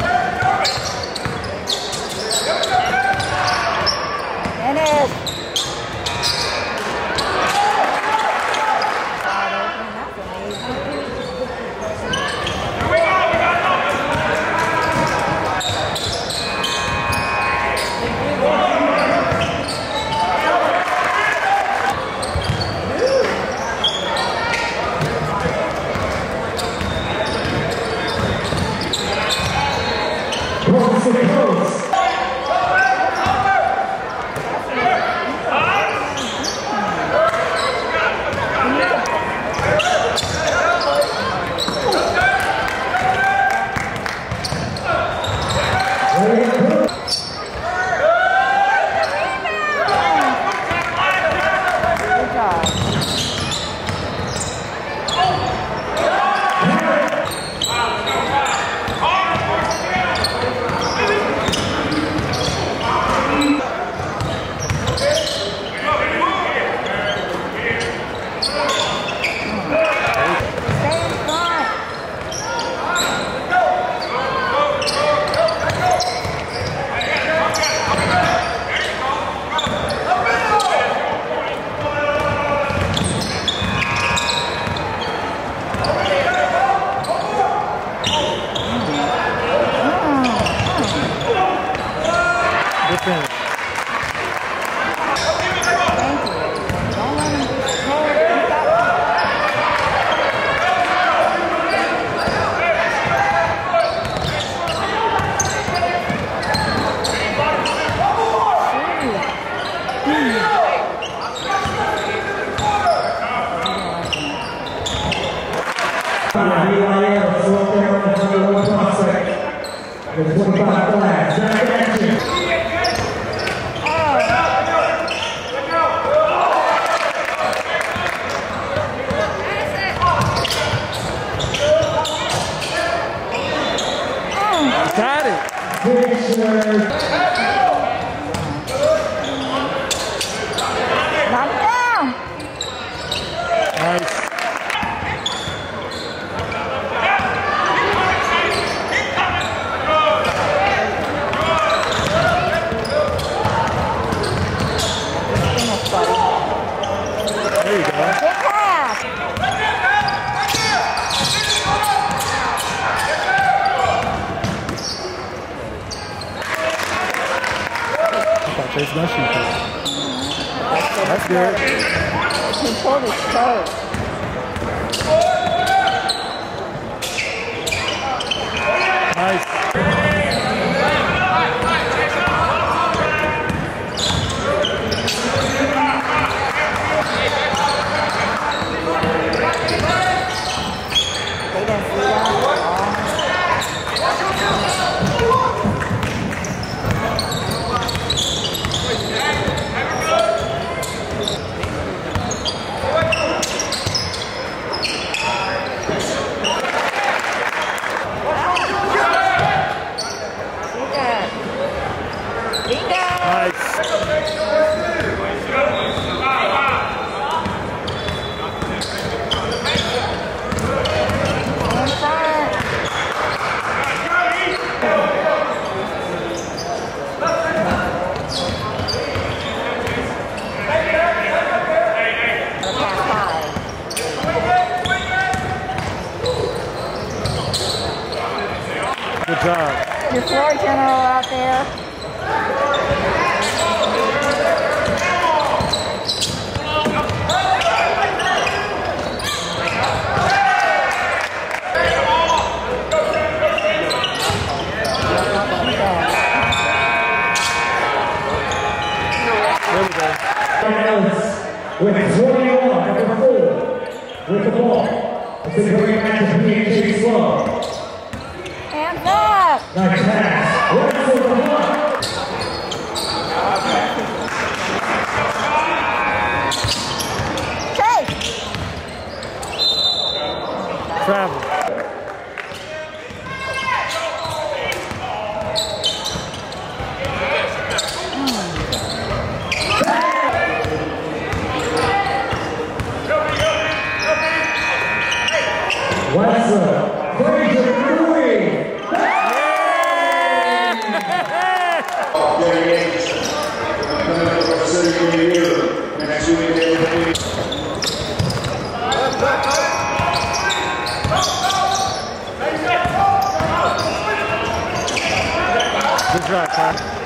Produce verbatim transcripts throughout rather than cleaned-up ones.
What's up? Very good. Yeah. Good drive, Ty.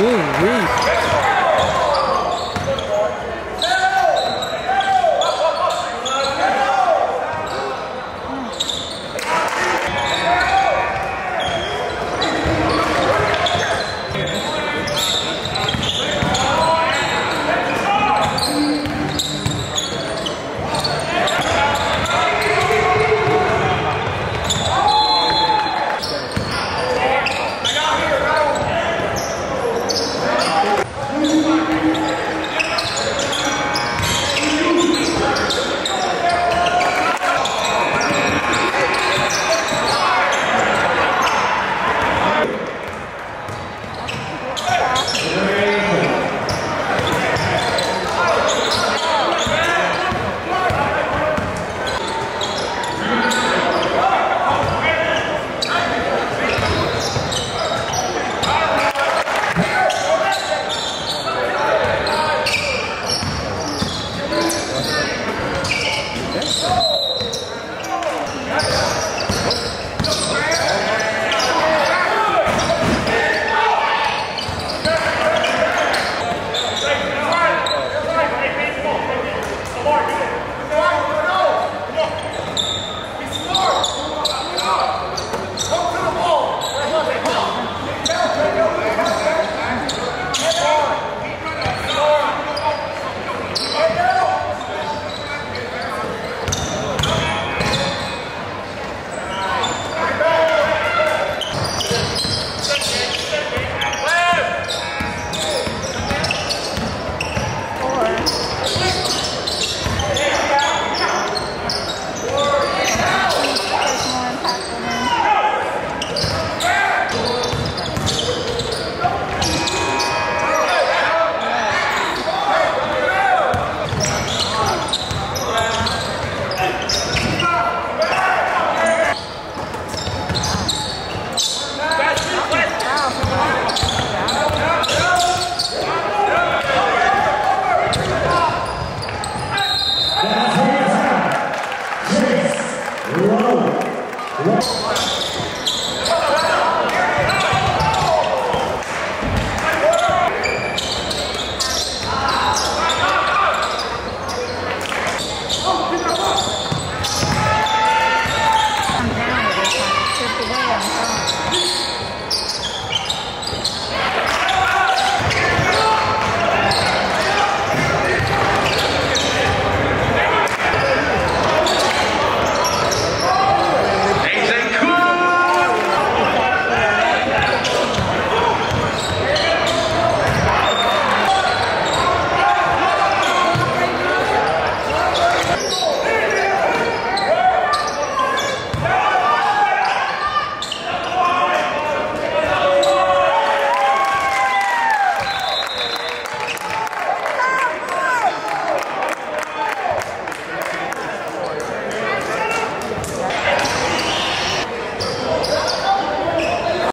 Ooh, wee. Wow.